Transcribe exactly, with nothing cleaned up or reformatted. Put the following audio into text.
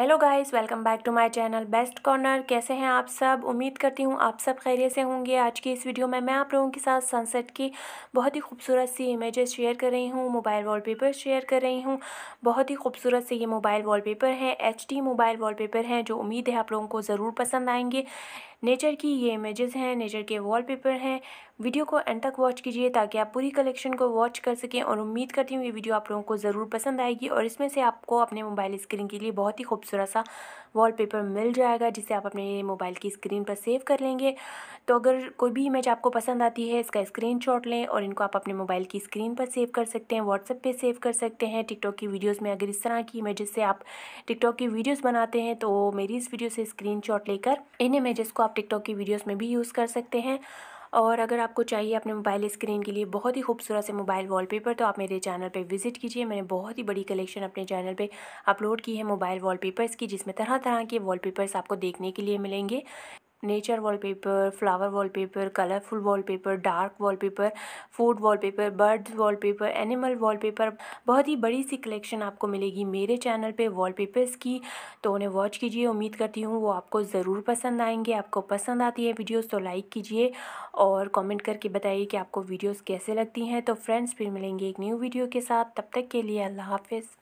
Hello guys, welcome back to my channel best corner. कैसे हैं आप सब? उम्मीद करती हूँ आप सब खैरियत से होंगे। आज की इस वीडियो में मैं आप लोगों के साथ सनसेट की बहुत ही खूबसूरत सी इमेजेस शेयर कर रही हूँ, मोबाइल वॉलपेपर शेयर कर रही हूँ। बहुत ही खूबसूरत से ये मोबाइल वॉलपेपर हैं, एचडी मोबाइल वॉलपेपर हैं, जो उम्मीद है आप लोगों को ज़रूर पसंद आएंगे। नेचर की ये इमेजेस हैं, नेचर के वॉलपेपर हैं। वीडियो को एंड तक वॉच कीजिए ताकि आप पूरी कलेक्शन को वॉच कर सकें, और उम्मीद करती हूँ ये वीडियो आप लोगों को ज़रूर पसंद आएगी और इसमें से आपको अपने मोबाइल स्क्रीन के लिए बहुत ही खूबसूरत सा वॉलपेपर मिल जाएगा, जिसे आप अपने मोबाइल की स्क्रीन पर सेव कर लेंगे। तो अगर कोई भी इमेज आपको पसंद आती है, इसका स्क्रीनशॉट लें और इनको आप अपने मोबाइल की स्क्रीन पर सेव कर सकते हैं, व्हाट्सएप पर सेव कर सकते हैं। टिकटॉक की वीडियोज़ में अगर इस तरह की इमेजेस से आप टिकटॉक की वीडियोज़ बनाते हैं तो मेरी इस वीडियो से स्क्रीनशॉट लेकर इन इमेजेस को आप टिकटॉक की वीडियोज़ में भी यूज़ कर सकते हैं। और अगर आपको चाहिए अपने मोबाइल स्क्रीन के लिए बहुत ही खूबसूरत से मोबाइल वॉलपेपर, तो आप मेरे चैनल पे विज़िट कीजिए। मैंने बहुत ही बड़ी कलेक्शन अपने चैनल पे अपलोड की है मोबाइल वॉलपेपर्स की, जिसमें तरह तरह के वॉलपेपर्स आपको देखने के लिए मिलेंगे। Nature wallpaper, flower wallpaper, colourful wallpaper, dark wallpaper, food wallpaper, birds wallpaper, animal wallpaper, बहुत ही बड़ी सी कलेक्शन आपको मिलेगी मेरे चैनल पे वॉलपेपर्स की। तो उन्हें वॉच कीजिए, उम्मीद करती हूँ वो आपको ज़रूर पसंद आएंगे। आपको पसंद आती है वीडियोस तो लाइक कीजिए और कॉमेंट करके बताइए कि आपको वीडियोज़ कैसे लगती हैं। तो फ्रेंड्स, फिर मिलेंगे एक न्यू वीडियो के साथ, तब तक के लिए अल्लाह हाफिज़।